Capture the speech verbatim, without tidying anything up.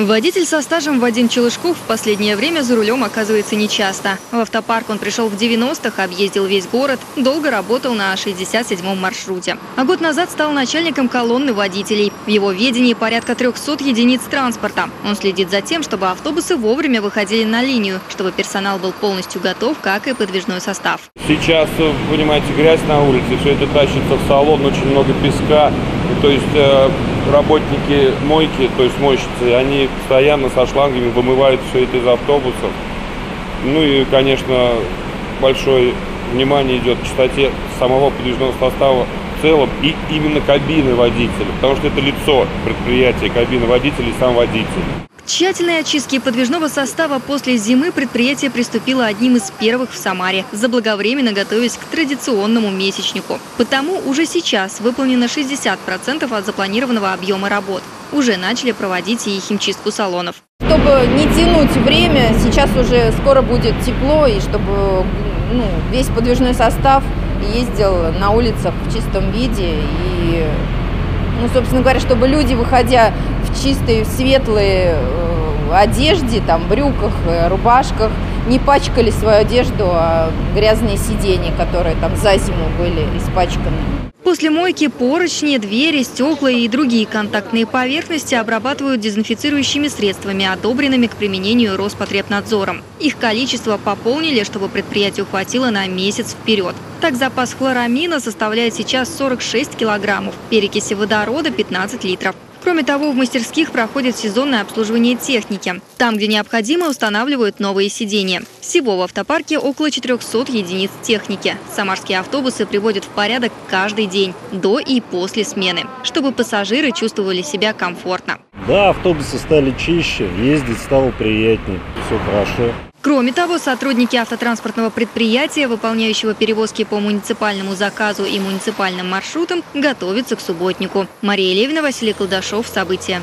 Водитель со стажем Вадим Челышков в последнее время за рулем оказывается нечасто. В автопарк он пришел в девяностых, объездил весь город, долго работал на шестьдесят седьмом маршруте. А год назад стал начальником колонны водителей. В его ведении порядка трёхсот единиц транспорта. Он следит за тем, чтобы автобусы вовремя выходили на линию, чтобы персонал был полностью готов, как и подвижной состав. Сейчас, понимаете, грязь на улице, все это тащится в салон, очень много песка. То есть работники мойки, то есть мойщицы, они постоянно со шлангами вымывают все это из автобусов. Ну и, конечно, большое внимание идет к чистоте самого подвижного состава в целом и именно кабины водителя, потому что это лицо предприятия, кабины водителя и сам водитель. К тщательной очистке подвижного состава после зимы предприятие приступило одним из первых в Самаре, заблаговременно готовясь к традиционному месячнику. Потому уже сейчас выполнено шестьдесят процентов от запланированного объема работ. Уже начали проводить и химчистку салонов. Чтобы не тянуть время, сейчас уже скоро будет тепло, и чтобы ну, весь подвижной состав ездил на улицах в чистом виде. И, ну, собственно говоря, чтобы люди, выходя в чистой, светлой одежде, там, брюках, рубашках, не пачкали свою одежду, а грязные сиденья, которые там за зиму были испачканы. После мойки поручни, двери, стекла и другие контактные поверхности обрабатывают дезинфицирующими средствами, одобренными к применению Роспотребнадзором. Их количество пополнили, чтобы предприятию хватило на месяц вперед. Так, запас хлорамина составляет сейчас сорок шесть килограммов, перекиси водорода – пятнадцать литров. Кроме того, в мастерских проходит сезонное обслуживание техники. Там, где необходимо, устанавливают новые сиденья. Всего в автопарке около четырёхсот единиц техники. Самарские автобусы приводят в порядок каждый день, до и после смены, чтобы пассажиры чувствовали себя комфортно. Да, автобусы стали чище, ездить стало приятнее, все хорошо. Кроме того, сотрудники автотранспортного предприятия, выполняющего перевозки по муниципальному заказу и муниципальным маршрутам, готовятся к субботнику. Мария Левина, Василий Кладашов. События.